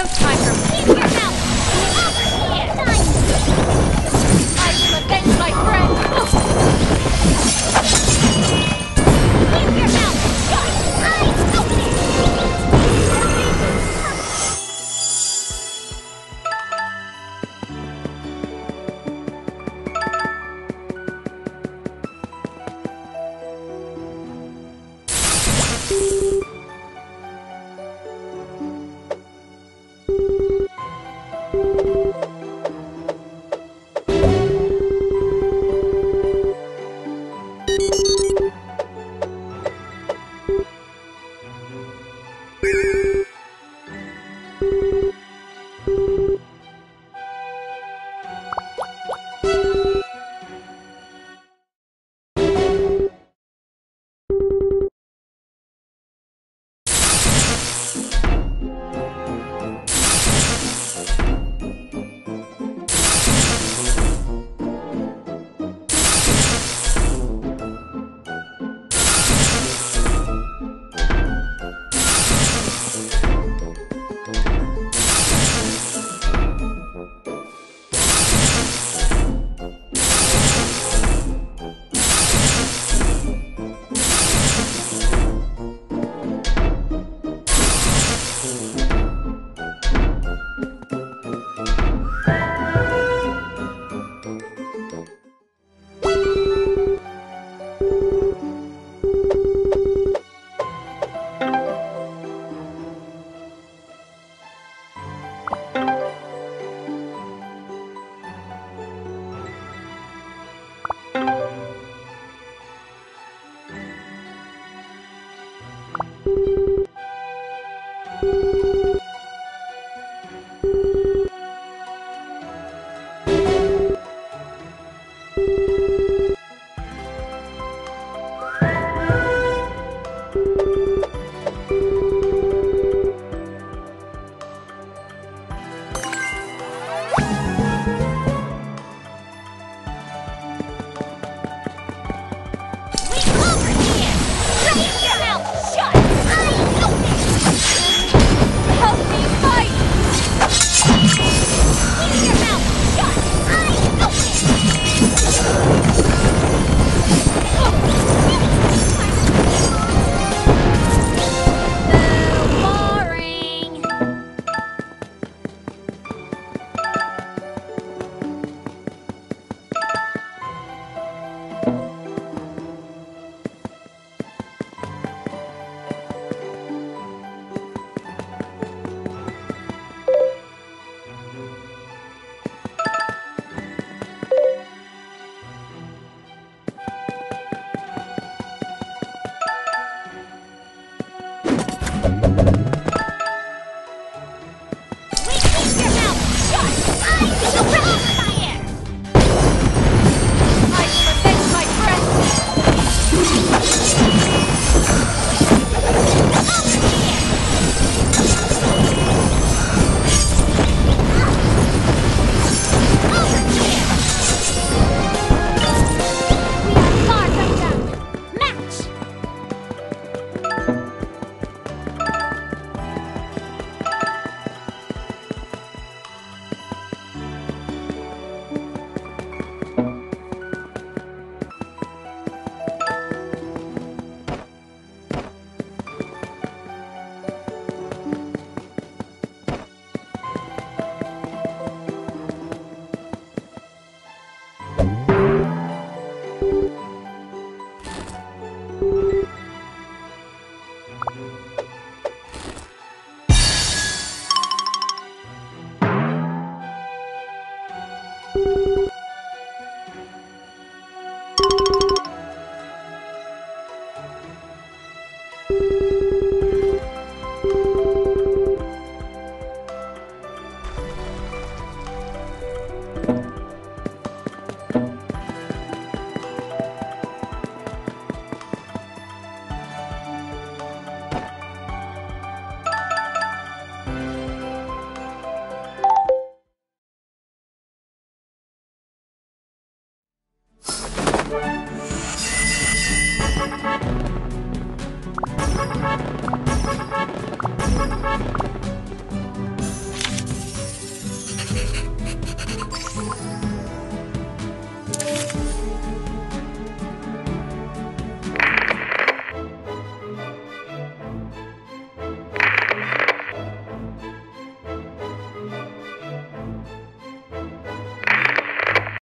No time for keep your mouth. Keep your mouth. I will avenge my friend.